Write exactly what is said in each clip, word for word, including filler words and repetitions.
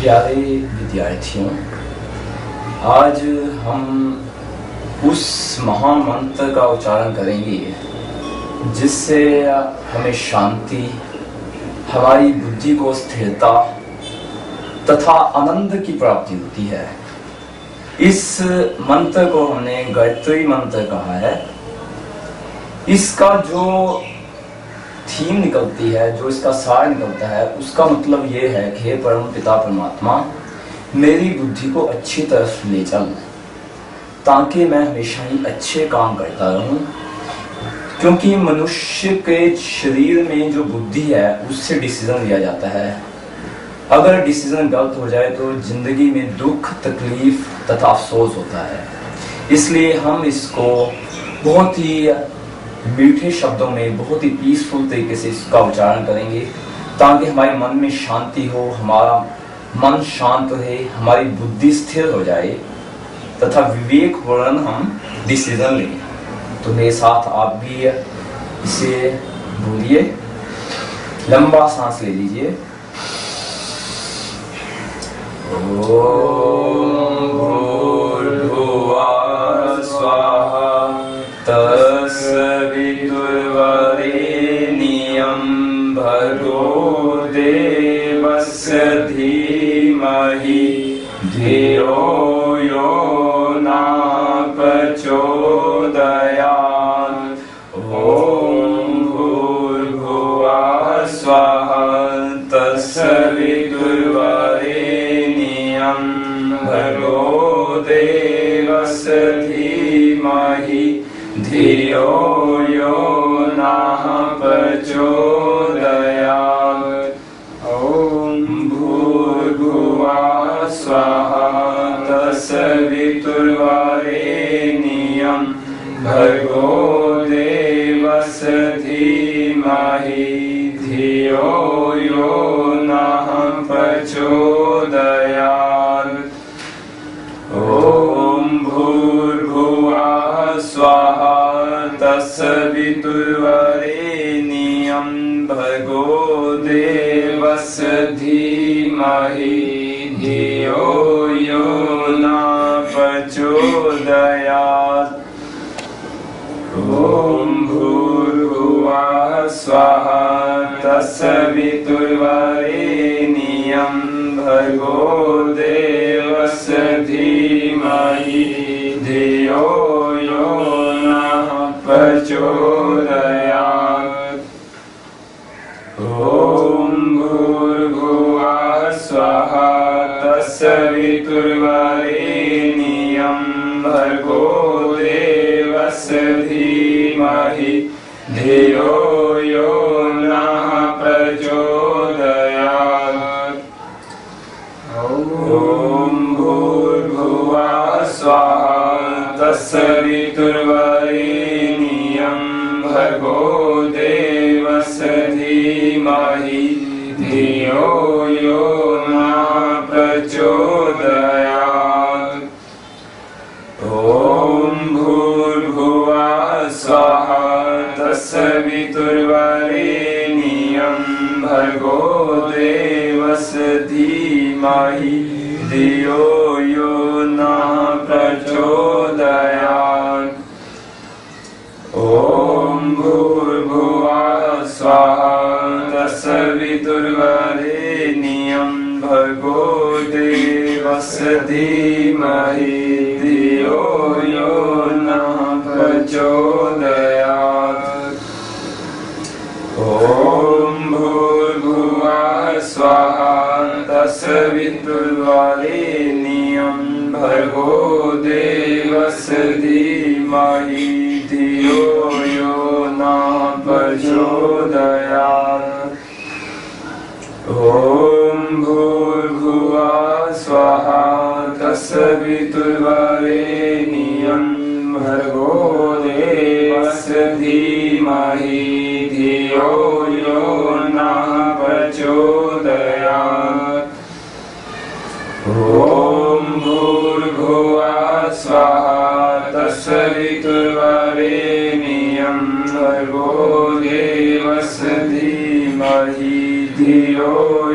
प्यारे विद्यार्थियों, आज हम उस महामंत्र का उच्चारण करेंगे जिससे हमें शांति, हमारी बुद्धि को स्थिरता तथा आनंद की प्राप्ति होती है। इस मंत्र को हमने गायत्री मंत्र कहा है। इसका जो थीम निकलती है, जो इसका सार निकलता है, उसका मतलब ये है कि हे परम पिता परमात्मा, मेरी बुद्धि को अच्छी तरफ ले चल ताकि मैं हमेशा ही अच्छे काम करता रहूं, क्योंकि मनुष्य के शरीर में जो बुद्धि है उससे डिसीजन लिया जाता है। अगर डिसीजन गलत हो जाए तो जिंदगी में दुख, तकलीफ तथा अफसोस होता है। इसलिए हम इसको बहुत ही मीठे शब्दों में, बहुत ही पीसफुल तरीके से इसका उच्चारण करेंगे ताकि हमारे मन में शांति हो, हमारा मन शांत रहे, हमारी बुद्धि स्थिर हो जाए तथा विवेक पूर्ण हम डिसीजन लें। तो मेरे साथ आप भी इसे बोलिए। लंबा सांस ले लीजिए। Yo,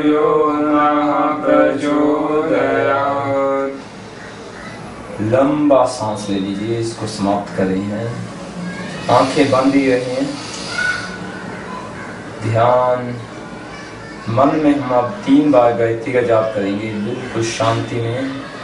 yo, nah, prajo. लंबा सांस ले लीजिए, इसको समाप्त कर रही हैं, आंखें बंद ही रही हैं। ध्यान मन में हम अब तीन बार गायत्री का जाप करेंगे बिल्कुल शांति में।